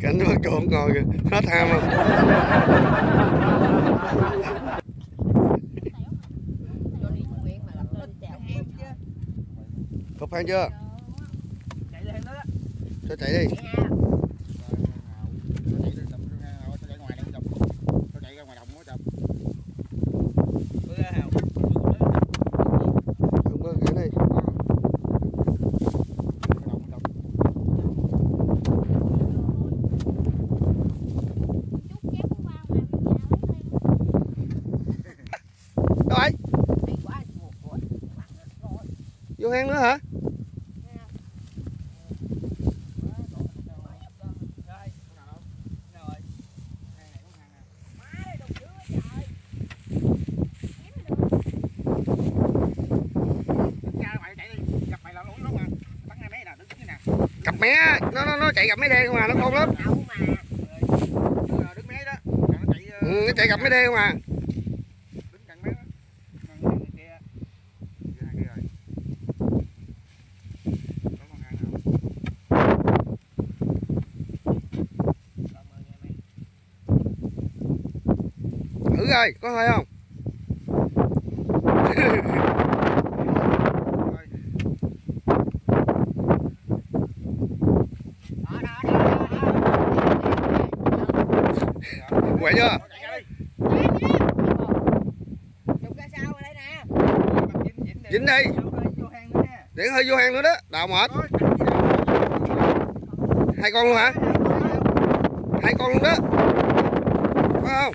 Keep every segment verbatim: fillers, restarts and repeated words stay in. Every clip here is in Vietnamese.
Cảnh nó trộn ngồi kìa, hết ham không? Cục hang chưa? Chạy lên đó. Cho chạy đi. Vô hang nữa hả? Cặp mé, nó nó nó chạy gặp mấy đê không à, nó khôn lắm. Ừ, nó chạy gặp mấy đê không à. Ơi, có hơi không? Quậy chưa? Dính đi. Để hơi vô hang nữa đó, đào mệt. Hai con luôn hả? Hai con luôn đó. Phải không?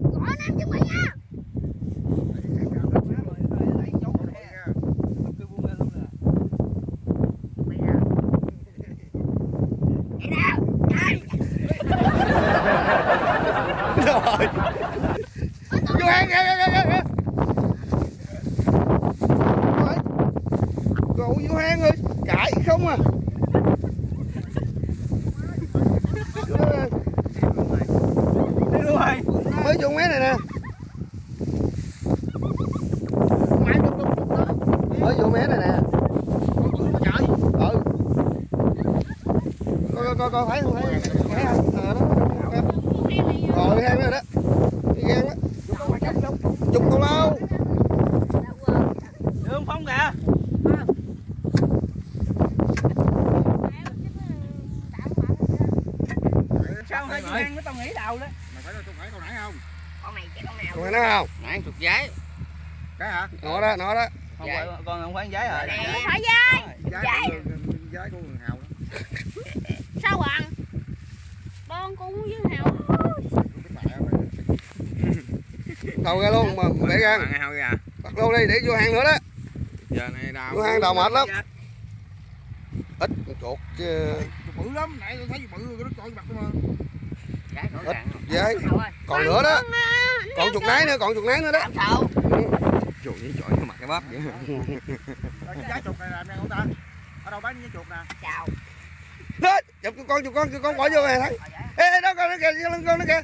Vô hang kìa kìa kìa. Cậu vô hang rồi, cãi không à. Đi luôn rồi. Mới vô mé này nè. Mới vô mé này nè. Ừ. Coi coi coi thấy không thấy. Thấy không? Ờ đó. Rồi hang rồi đó. Chụp con lâu đường phong kìa. Sao thấy con hang với tao nghĩ đầu đó. Mày phải tao nghĩ con nãy không? Con này chứ con nào? Con này nó không? Nãy chuột giấy. Cái hả? Nó đó, nó đó. Không phải con không khoán giấy rồi. Không phải giấy. Giấy. Giấy của Hường Hào đó. Sao bạn? Bon con với Hào. Đầu ra luôn mà bể gan. Bắt luôn đi để vô hang nữa đó. Giờ này đào. Vô hang đào mệt lắm. Ít chuột chứ. Bự lắm, nãy tôi thấy bự nó coi mặt không. Ít với. Còn nữa đó. Còn chuột nái nữa, còn chuột nái nữa đó. Chuột với chọi mặt cái bóp vậy. Cái chuột này làm ra không ta? Ở đâu bán với chuột nè. Chào. Hết, chụp con chuột con chuột con bỏ vô này thấy. Ê nó con nó kìa, con nó kìa.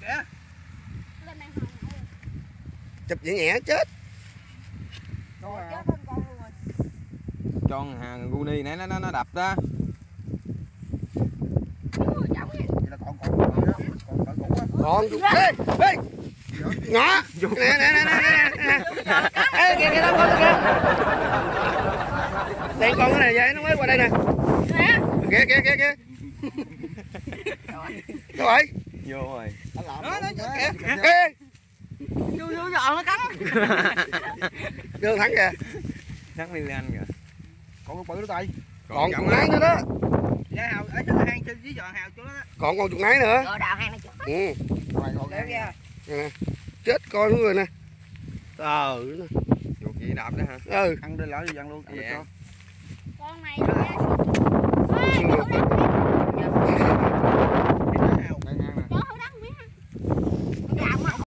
Kìa. Chụp nhẹ nhẹ chết. Con hàng Guni nãy nó nó đập đó. Con chuột ê ê. Ngã. Nè nè nè nè nè. Ê kìa kìa con kìa. Đây con cái này vậy nó mới qua đây nè. Kìa kìa kìa kìa. Đâu rồi? Vô rồi. Nó nó kìa. Vô vô nó cắn. Vô thắng kìa. Thắng đi lên kìa. Còn con bự nữa tay. Còn con nái nữa đó. Ra hào ở chỗ hang trên dưới giò hào chỗ đó. Còn con chuột nái nữa. Rồi đào hang này chút. Ừ. Rồi chết coi nó rồi nè. Ờ chuột gì đạp đó hả? Ừ. Ăn đi lỡ đi dặn luôn. Con này.